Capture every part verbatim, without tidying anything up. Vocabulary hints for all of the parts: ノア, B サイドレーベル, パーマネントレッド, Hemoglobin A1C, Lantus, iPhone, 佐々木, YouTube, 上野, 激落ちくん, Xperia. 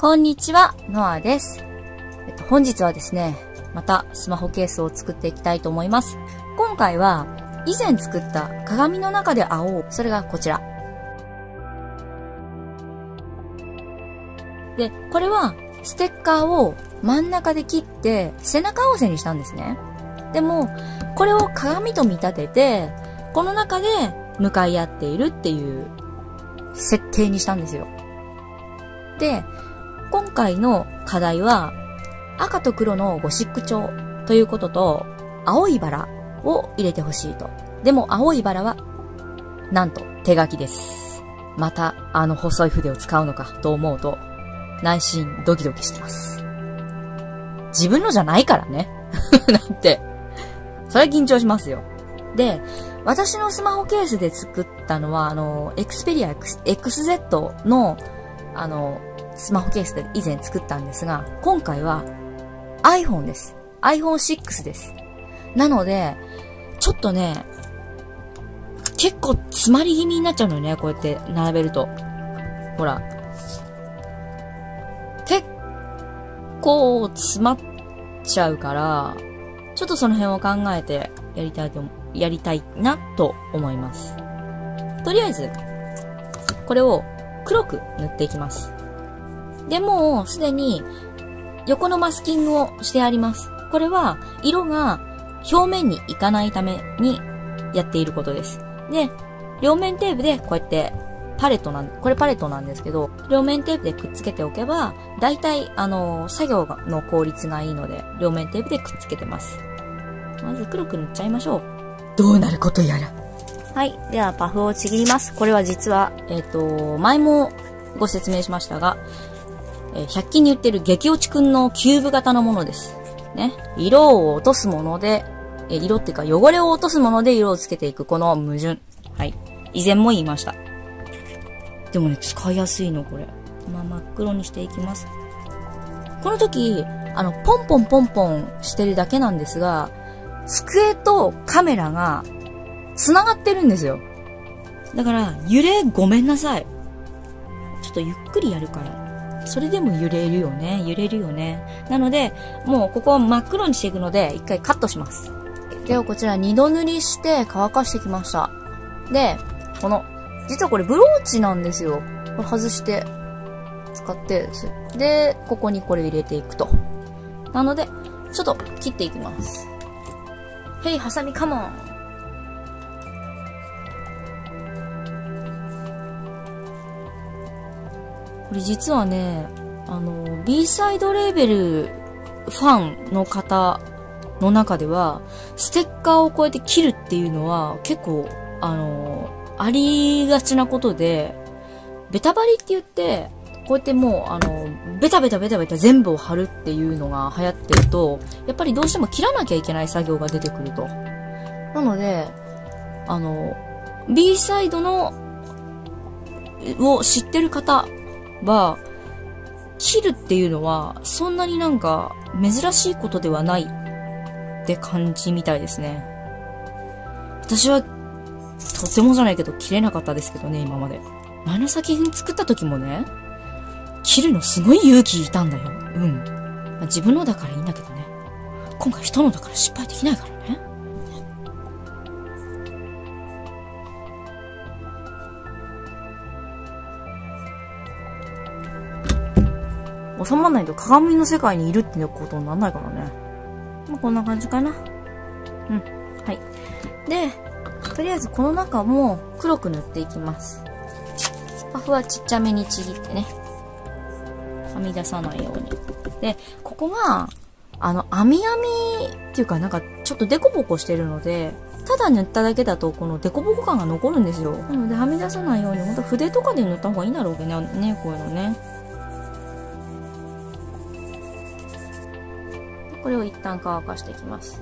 こんにちは、ノアです。えっと、本日はですね、またスマホケースを作っていきたいと思います。今回は以前作った鏡の中で会おう。それがこちら。で、これはステッカーを真ん中で切って背中合わせにしたんですね。でも、これを鏡と見立てて、この中で向かい合っているっていう設定にしたんですよ。で、今回の課題は、赤と黒のゴシック調ということと、青いバラを入れてほしいと。でも青いバラは、なんと手書きです。またあの細い筆を使うのかと思うと、内心ドキドキしてます。自分のじゃないからね。なんて。それは緊張しますよ。で、私のスマホケースで作ったのは、あの、Xperia エックスゼット の、あの、スマホケースで以前作ったんですが、今回は iPhone です。アイフォンシックス です。なので、ちょっとね、結構詰まり気味になっちゃうのよね、こうやって並べると。ほら。結構詰まっちゃうから、ちょっとその辺を考えてやりたいと、やりたいなと思います。とりあえず、これを黒く塗っていきます。で、もうすでに横のマスキングをしてあります。これは色が表面にいかないためにやっていることです。で、両面テープでこうやってパレットなん、これパレットなんですけど、両面テープでくっつけておけば、だいたいあの、作業の効率がいいので、両面テープでくっつけてます。まず黒く塗っちゃいましょう。どうなることやら。はい。ではパフをちぎります。これは実は、えっと、前もご説明しましたが、ひゃく均に売ってる激落ちくんのキューブ型のものです。ね。色を落とすもので、え色っていうか汚れを落とすもので色をつけていく、この矛盾。はい。以前も言いました。でもね、使いやすいの、これ。まあ、真っ黒にしていきます。この時、あの、ポンポンポンポンしてるだけなんですが、机とカメラが繋がってるんですよ。だから、揺れごめんなさい。ちょっとゆっくりやるから。それでも揺れるよね。揺れるよね。なので、もうここは真っ黒にしていくので、一回カットします。ではこちら二度塗りして乾かしてきました。で、この、実はこれブローチなんですよ。これ外して、使って、で、ここにこれ入れていくと。なので、ちょっと切っていきます。ヘイ、ハサミカモン。これ実はね、あの、B サイドレーベルファンの方の中では、ステッカーをこうやって切るっていうのは結構、あの、ありがちなことで、ベタ貼りって言って、こうやってもう、あの、ベタベタベタベタ全部を貼るっていうのが流行ってると、やっぱりどうしても切らなきゃいけない作業が出てくると。なので、あの、B サイドの、を知ってる方、は、切るっていうのは、そんなになんか、珍しいことではないって感じみたいですね。私は、とてもじゃないけど、切れなかったですけどね、今まで。前の作品作った時もね、切るのすごい勇気いたんだよ。うん。まあ、自分のだからいいんだけどね。今回人のだから失敗できないからね。収まらないと鏡の世界にいるっていうことにならないからね。まあ、こんな感じかな。うん。はい。で、とりあえずこの中も黒く塗っていきます。パフはちっちゃめにちぎってね。はみ出さないように。で、ここが、あの、網網っていうかなんかちょっとデコボコしてるので、ただ塗っただけだとこのデコボコ感が残るんですよ。なので、はみ出さないように、ほんと筆とかで塗った方がいいんだろうけどね、こういうのね。これを一旦乾かしていきます。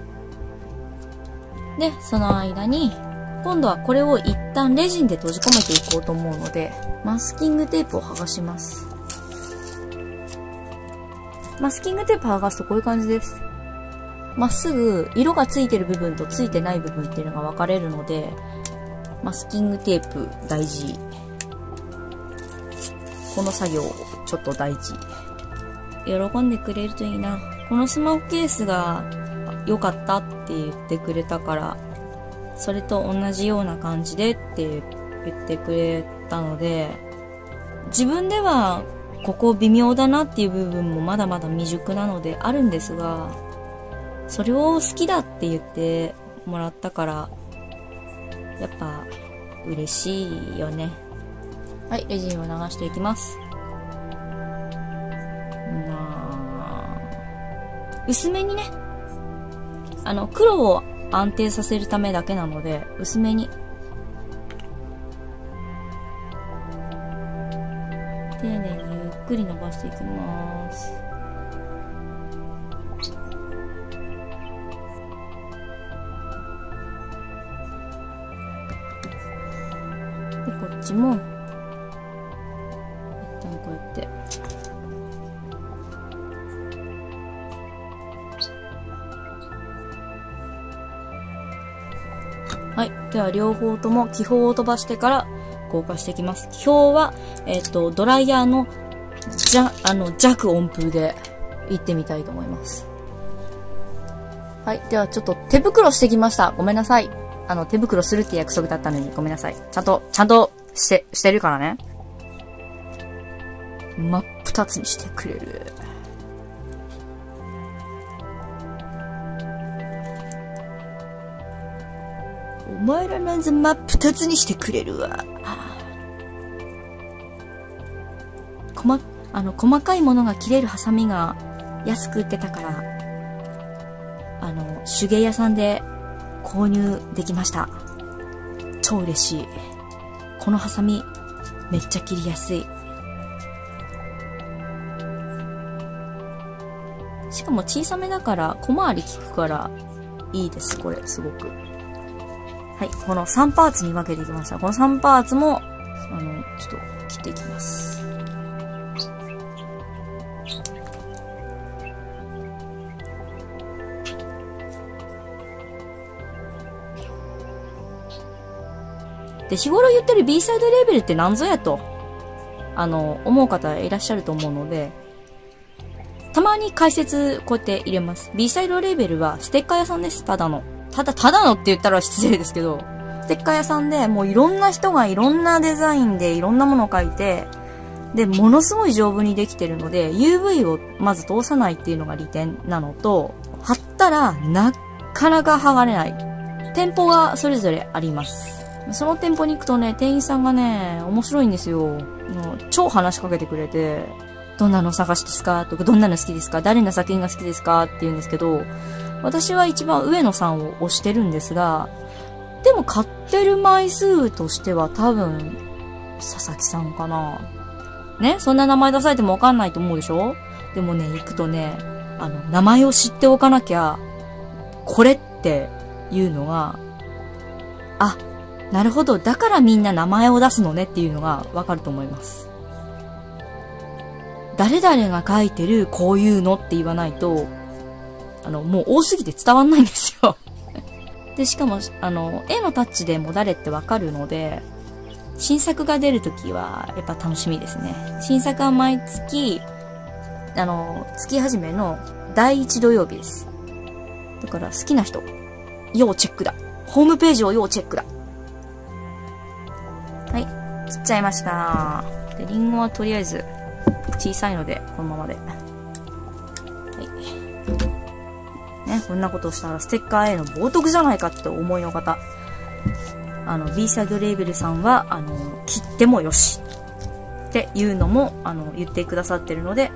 で、その間に、今度はこれを一旦レジンで閉じ込めていこうと思うので、マスキングテープを剥がします。マスキングテープ剥がすとこういう感じです。まっすぐ色がついてる部分とついてない部分っていうのが分かれるので、マスキングテープ大事。この作業ちょっと大事。喜んでくれるといいな。このスマホケースが良かったって言ってくれたから、それと同じような感じでって言ってくれたので、自分ではここ微妙だなっていう部分もまだまだ未熟なのであるんですが、それを好きだって言ってもらったから、やっぱ嬉しいよね。はい、レジンを流していきます。なぁ。薄めにね、あの、黒を安定させるためだけなので、薄めに。丁寧にゆっくり伸ばしていきます。で、こっちも。はい。では、両方とも気泡を飛ばしてから硬化していきます。気泡は、えっと、ドライヤーの、じゃ、あの、弱温風でいってみたいと思います。はい。では、ちょっと手袋してきました。ごめんなさい。あの、手袋するって約束だったのに、ごめんなさい。ちゃんと、ちゃんとして、してるからね。真っ二つにしてくれる。お前らなんざ真っ二つにしてくれるわ。細、あの、細かいものが切れるハサミが安く売ってたから、あの、手芸屋さんで購入できました。超嬉しい。このハサミ、めっちゃ切りやすい。しかも小さめだから、小回り効くから、いいです、これ、すごく。はい。このさんパーツに分けていきました。このさんパーツも、あの、ちょっと切っていきます。で、日頃言ってる B サイドレーベルって何ぞやと、あの、思う方いらっしゃると思うので、たまに解説こうやって入れます。B サイドレーベルはステッカー屋さんです、ただの。ただ、ただのって言ったら失礼ですけど、ステッカー屋さんでもういろんな人がいろんなデザインでいろんなものを書いて、で、ものすごい丈夫にできてるので、ユーブイ をまず通さないっていうのが利点なのと、貼ったらなかなか剥がれない。店舗がそれぞれあります。その店舗に行くとね、店員さんがね、面白いんですよ。もう超話しかけてくれて、どんなの探しですかとか、どんなの好きですか、誰の作品が好きですかって言うんですけど、私は一番上野さんを推してるんですが、でも買ってる枚数としては多分、佐々木さんかな。ね、そんな名前出されてもわかんないと思うでしょ。でもね、行くとね、あの、名前を知っておかなきゃ、これっていうのが、あ、なるほど、だからみんな名前を出すのねっていうのがわかると思います。誰々が書いてるこういうのって言わないと、あの、もう多すぎて伝わんないんですよ。で、しかも、あの、絵のタッチでも誰ってわかるので、新作が出るときは、やっぱ楽しみですね。新作は毎月、あの、月始めのだいいち土曜日です。だから、好きな人、要チェックだ。ホームページを要チェックだ。はい、切っちゃいました。で、リンゴはとりあえず、小さいので、このままで。はい。ね、こんなことをしたらステッカーへの冒涜じゃないかって思いの方。あの、B サイドレーベルさんは、あの、切ってもよし。っていうのも、あの、言ってくださってるので、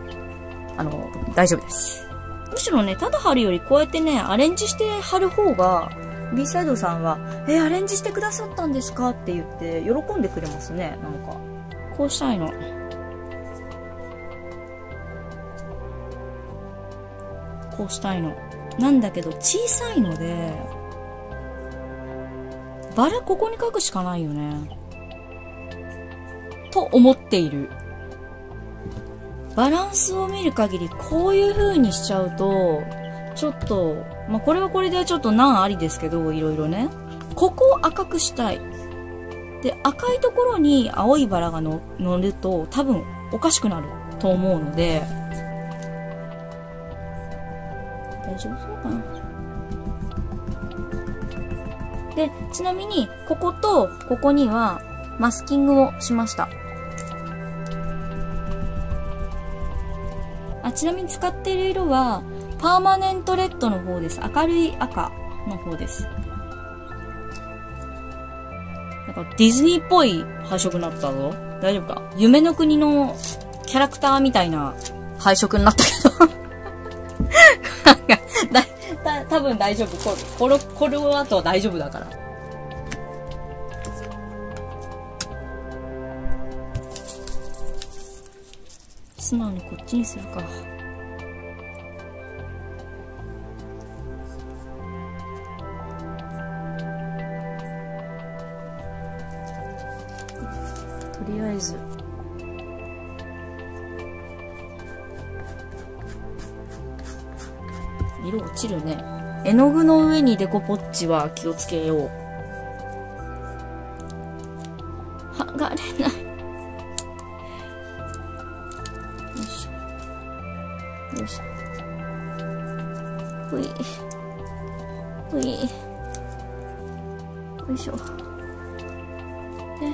あの、大丈夫です。むしろね、ただ貼るよりこうやってね、アレンジして貼る方が、B サイドさんは、え、アレンジしてくださったんですかって言って、喜んでくれますね、なんか。こうしたいの。こうしたいのなんだけど、小さいのでバラここに書くしかないよねと思っている。バランスを見る限りこういう風にしちゃうとちょっと、まあ、これはこれでちょっと難ありですけど、いろいろね、ここを赤くしたい。で、赤いところに青いバラがの乗ると多分おかしくなると思うので、大丈夫そうかな。で、ちなみにこことここにはマスキングをしました。あ、ちなみに使っている色はパーマネントレッドの方です。明るい赤の方です。なんかディズニーっぽい配色になったぞ。大丈夫か？夢の国のキャラクターみたいな配色になったけどだだ多分大丈夫。ここれこれはあとは大丈夫だから。素直にこっちにするか。とりあえず色落ちるね。絵の具の上にデコポッチは気をつけよう。剥がれない。よいしょよいしょ、ほいほい、よいしょ。で、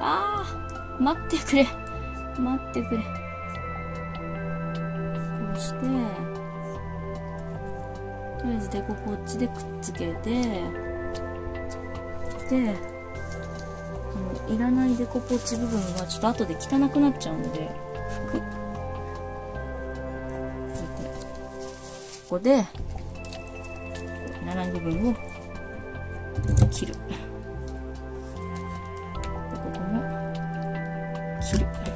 あー、待ってくれ待ってくれ。こうしてとりあえずデコポッチでくっつけて、で、このいらないデコポッチ部分はちょっと後で汚くなっちゃうんで、ここでいらない部分を切る。で、ここも切る。